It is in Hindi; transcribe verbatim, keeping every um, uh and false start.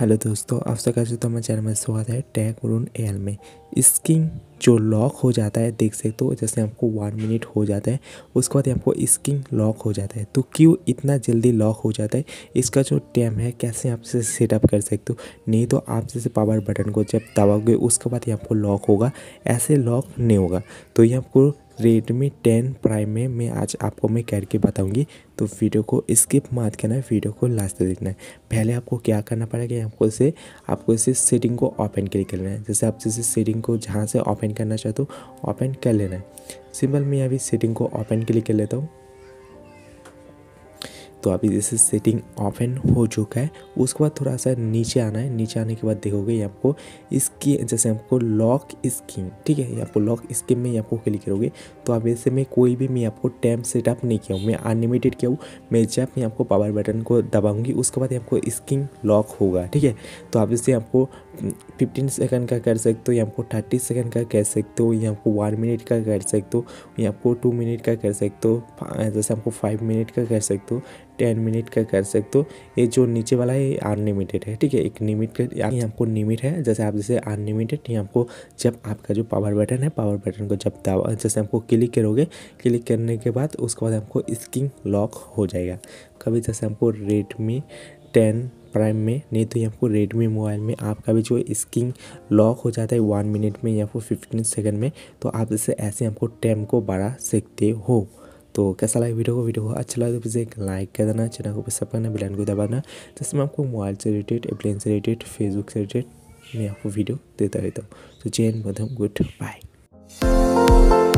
हेलो दोस्तों, आप सबका जो हमारे चैनल में स्वागत है टेक अरुण एल में। स्क्रीन जो लॉक हो जाता है, देख सकते हो, जैसे आपको वन मिनट हो जाता है उसके बाद आपको स्क्रीन लॉक हो जाता है। तो क्यों इतना जल्दी लॉक हो जाता है, इसका जो टाइम है कैसे आप इसे सेटअप कर सकते हो। नहीं तो आप जैसे पावर बटन को जब दबाओगे उसके बाद ये आपको लॉक होगा, ऐसे लॉक नहीं होगा। तो ये आपको रेडमी टेन प्राइम में मैं आज आपको मैं करके बताऊंगी, तो वीडियो को स्किप मत करना है, वीडियो को लास्ट तक देखना है। पहले आपको क्या करना पड़ेगा, आपको इसे आपको इसे सेटिंग को ओपन के लिए करना है। जैसे आप जैसे सेटिंग को जहाँ से ओपन करना चाहते हो ओपन कर लेना है। सिंपल मैं अभी सेटिंग को ओपन के लिए कर लेता हूँ। तो अभी जैसे सेटिंग ओपन हो चुका है, उसके बाद थोड़ा सा नीचे आना है। नीचे आने के बाद देखोगे ये आपको इसकी जैसे आपको लॉक स्कीम, ठीक है, ये आपको लॉक स्कीम में आपको क्लिक करोगे। तो अब ऐसे में कोई भी मैं आपको टाइम सेटअप नहीं किया हूँ, मैं अनलिमिटेड किया हूँ। मैं जब मैं आपको पावर बटन को दबाऊँगी उसके बाद आपको स्कीम लॉक होगा, ठीक है। तो आप इससे आपको फिफ्टीन सेकेंड का कर सकते हो, या आपको थर्टी सेकेंड का कर सकते हो, या आपको वन मिनट का कर सकते हो, या आपको टू मिनट का कर सकते हो, जैसे आपको फाइव मिनट का कर सकते हो, टेन मिनट का कर सकते हो। ये जो नीचे वाला है ये अनलिमिटेड है, ठीक है, एक लिमिट यहाँ आपको लिमिट है। जैसे आप जैसे अनलिमिटेड यहाँ आपको जब आपका जो पावर बटन है पावर बटन को जब दबा जैसे आपको क्लिक करोगे, क्लिक करने के बाद उसके बाद आपको स्क्रीन लॉक हो जाएगा। कभी जैसे आपको रेडमी टेन प्राइम में, नहीं तो ये आपको रेडमी मोबाइल में आपका भी जो स्क्रीन लॉक हो जाता है वन मिनट में या फिर फिफ्टीन सेकेंड में, तो आप जैसे ऐसे आपको टाइम को बढ़ा सकते हो। तो कैसा लगा वीडियो को वीडियो को अच्छा लगा तो प्लीज़ एक लाइक कर देना, चैनल को सब्सक्राइब करना, बेल आइकन को दबाना, जिसमें आपको मोबाइल से रिलेटेड, एप्लाइन से रिलेटेड, फेसबुक से रिलेटेड मैं आपको वीडियो देता रहता हूँ। तो जय हिंद, गुड बाय।